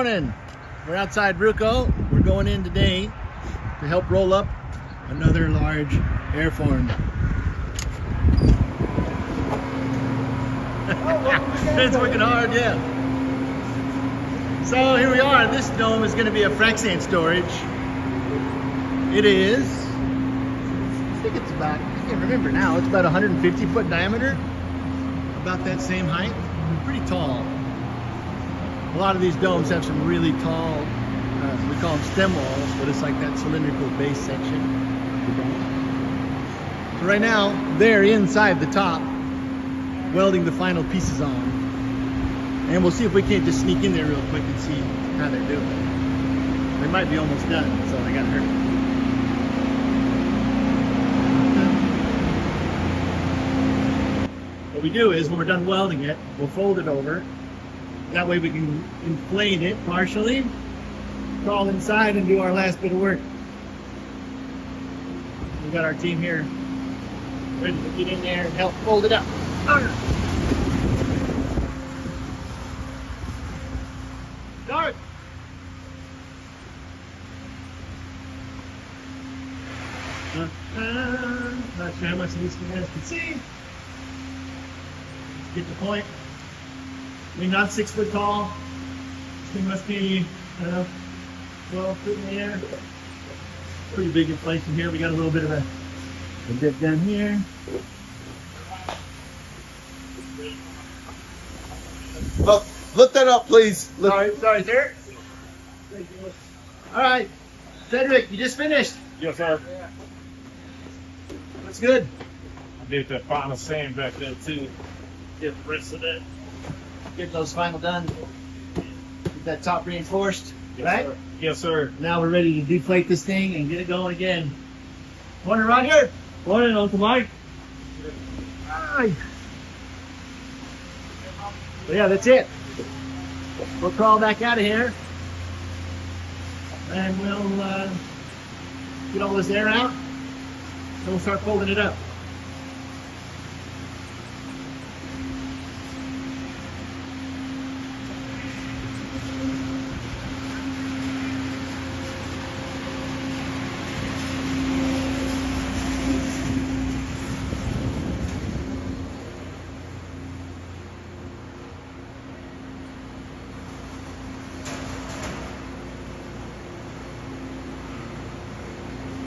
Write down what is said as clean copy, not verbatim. Morning. We're outside Bruco. We're going in today to help roll up another large Airform. It's working hard, yeah. So here we are. This dome is going to be a frac sand storage. It is, I think it's about, I can't remember now, it's about 150 foot diameter, about that same height, pretty tall. A lot of these domes have some really tall, we call them stem walls, but it's like that cylindrical base section of the dome. So right now, they're inside the top, welding the final pieces on. And we'll see if we can't just sneak in there real quick and see how they're doing. They might be almost done, so they gotta hurry. What we do is, when we're done welding it, we'll fold it over. That way we can inflate it partially, crawl inside and do our last bit of work. We got our team here ready to get in there and help fold it up. Start! Not sure how much of these guys can see. Let's get the point. I mean, not 6 foot tall. This thing must be, I don't know, 12 feet in the air. Pretty big inflation here. We got a little bit of a dip down here. Well, lift that up, please. Lift. All right, sorry, sir. All right, Cedric, you just finished. Yes, sir. Yeah. That's good. I did that final sand back there, too. Get the rest of that. Get those final done. Get that top reinforced, yes, right? Sir. Yes, sir. Now we're ready to deflate this thing and get it going again. Morning, Roger. Morning, Uncle Mike. Hi. But yeah, that's it. We'll crawl back out of here, and we'll get all this air out, and we'll start folding it up.